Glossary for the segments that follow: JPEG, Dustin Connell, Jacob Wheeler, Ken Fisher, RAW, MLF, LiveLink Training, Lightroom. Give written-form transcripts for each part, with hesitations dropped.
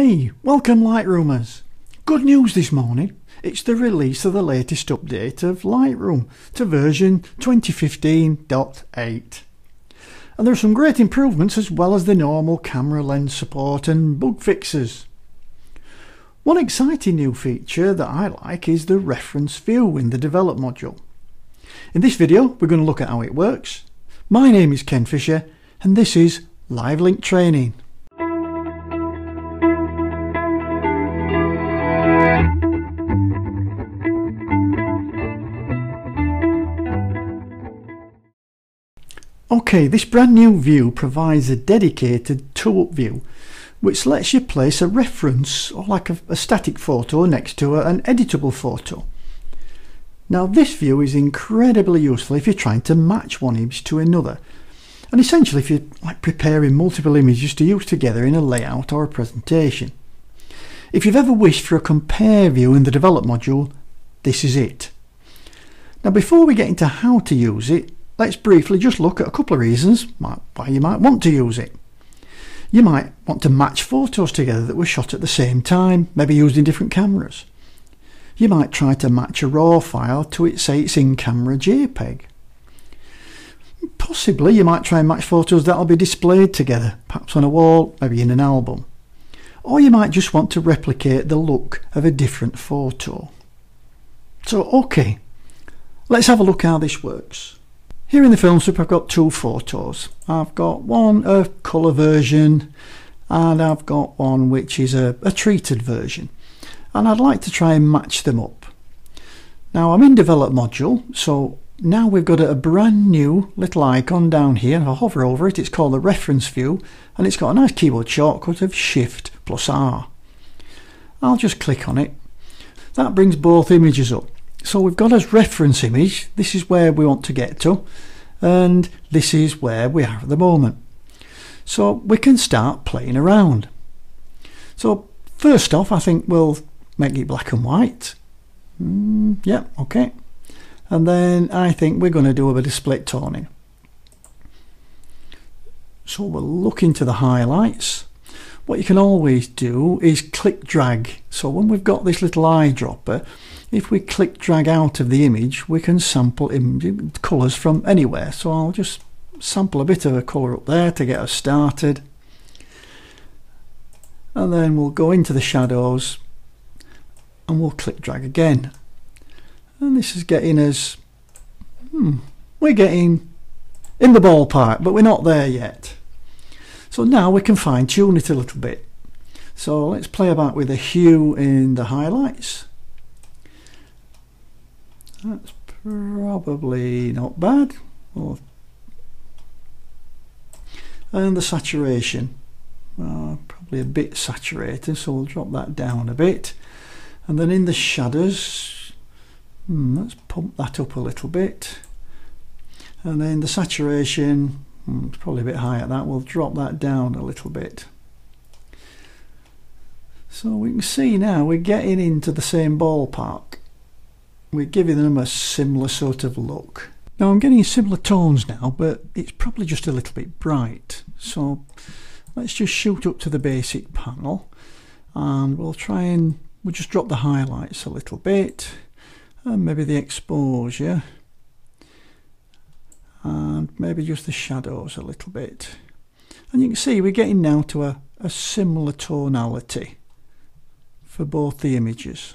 Hey, welcome Lightroomers! Good news this morning, it's the release of the latest update of Lightroom to version 2015.8. And there are some great improvements as well as the normal camera lens support and bug fixes. One exciting new feature that I like is the reference view in the develop module. In this video we're going to look at how it works. My name is Ken Fisher and this is LiveLink Training. Okay, this brand new view provides a dedicated two-up view which lets you place a reference or like a static photo next to an editable photo. Now this view is incredibly useful if you're trying to match one image to another, and essentially if you're like preparing multiple images to use together in a layout or a presentation. If you've ever wished for a compare view in the develop module, this is it. Now before we get into how to use it, let's briefly just look at a couple of reasons why you might want to use it. You might want to match photos together that were shot at the same time, maybe used in different cameras. You might try to match a RAW file to its in-camera JPEG. Possibly you might try and match photos that will be displayed together, perhaps on a wall, maybe in an album. Or you might just want to replicate the look of a different photo. So okay, let's have a look how this works. Here in the film strip I've got two photos. I've got one, a colour version, and I've got one which is a treated version, and I'd like to try and match them up. Now I'm in develop module, so now we've got a brand new little icon down here. If I hover over it, it's called the reference view and it's got a nice keyboard shortcut of Shift plus R. I'll just click on it. That brings both images up. So we've got as reference image, this is where we want to get to, and this is where we are at the moment. So we can start playing around. So first off, I think we'll make it black and white. Yep, okay. And then I think we're going to do a bit of split toning. So we'll look into the highlights. What you can always do is click drag. So when we've got this little eyedropper, if we click drag out of the image, we can sample colours from anywhere. So I'll just sample a bit of a colour up there to get us started, and then we'll go into the shadows and we'll click drag again, and this is getting us we're getting in the ballpark, but we're not there yet. So now we can fine tune it a little bit. So let's play about with the hue in the highlights. That's probably not bad. And the saturation, probably a bit saturated, so we'll drop that down a bit. And then in the shadows, let's pump that up a little bit. And then the saturation, it's probably a bit high at that, we'll drop that down a little bit. So we can see now we're getting into the same ballpark. We're giving them a similar sort of look. Now I'm getting similar tones now, but it's probably just a little bit bright. So let's just shoot up to the basic panel and we'll just drop the highlights a little bit, and maybe the exposure, and maybe just the shadows a little bit. And you can see we're getting now to a similar tonality for both the images.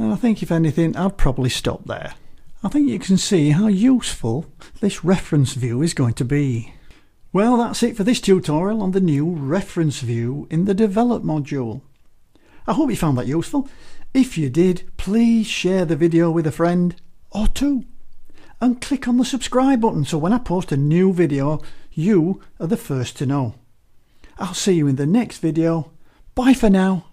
And I think if anything I'd probably stop there. I think you can see how useful this reference view is going to be. Well, that's it for this tutorial on the new reference view in the develop module. I hope you found that useful. If you did, please share the video with a friend or two and click on the subscribe button so when I post a new video you are the first to know. I'll see you in the next video. Bye for now.